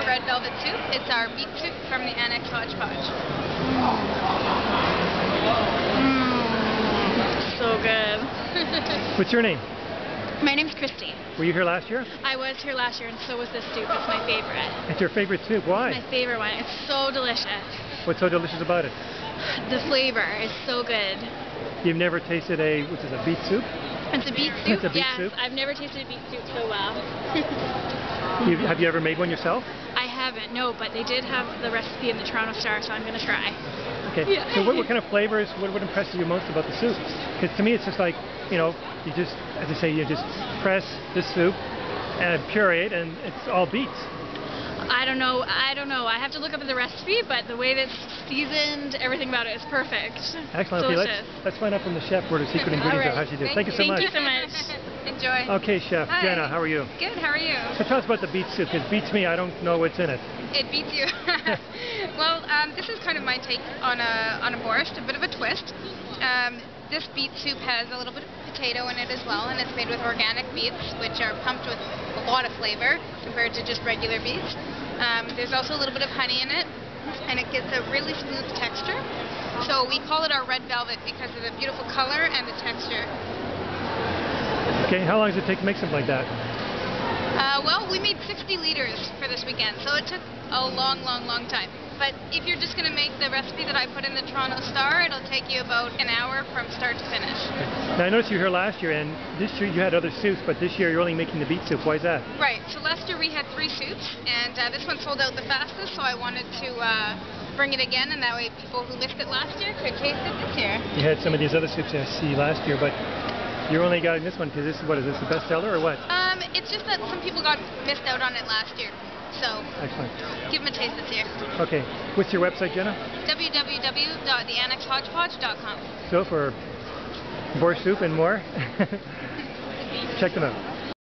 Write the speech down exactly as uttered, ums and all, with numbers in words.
our red velvet soup. It's our beet soup from the Annex Hodgepodge. Mm, so good. What's your name? My name's Christy. Were you here last year? I was here last year, and so was this soup. It's my favorite. It's your favorite soup? Why? It's my favorite one. It's so delicious. What's so delicious about it? The flavor is so good. You've never tasted a, which is a beet soup? It's a beet soup? It's a beet yes, soup? I've never tasted a beet soup so well. You've, have you ever made one yourself? I haven't, no, but they did have the recipe in the Toronto Star, so I'm going to try. Okay, yeah. So what, what kind of flavors, what would impress you most about the soup? Because to me it's just like, you know, you just, as I say, you just press the soup and puree it, and it's all beets. I don't know, I don't know. I have to look up the recipe, but the way that it's seasoned, everything about it is perfect. Excellent. Okay, let's, let's find out from the chef what her secret ingredients right. are, how she did. Thank, Thank you so much. Thank you so much. Enjoy. Okay, Chef. Hi. Jenna, how are you? Good, how are you? So tell us about the beet soup, because it beats me, I don't know what's in it. It beats you. Well, um, this is kind of my take on a, on a borscht, a bit of a twist. Um, this beet soup has a little bit of potato in it as well, and it's made with organic beets, which are pumped with a lot of flavor compared to just regular beets. Um, there's also a little bit of honey in it, and it gets a really smooth texture. So we call it our red velvet because of the beautiful color and the texture. Okay, how long does it take to make something like that? Uh, well, we made sixty liters for this weekend, so it took a long, long, long time. But if you're just going to make the recipe that I put in the Toronto Star, it'll take you about an hour from start to finish. Now, I noticed you were here last year, and this year you had other soups, but this year you're only making the beet soup. Why is that? Right. So last year we had three soups, and uh, this one sold out the fastest, so I wanted to uh, bring it again, and that way people who missed it last year could taste it this year. You had some of these other soups I see last year, but you're only getting this one because this is, what, is this the bestseller or what? Um, it's just that some people got missed out on it last year. So, excellent. Give them a taste this year. Okay. What's your website, Jenna? w w w dot the annex hodgepodge dot com. So for borscht soup and more, check them out.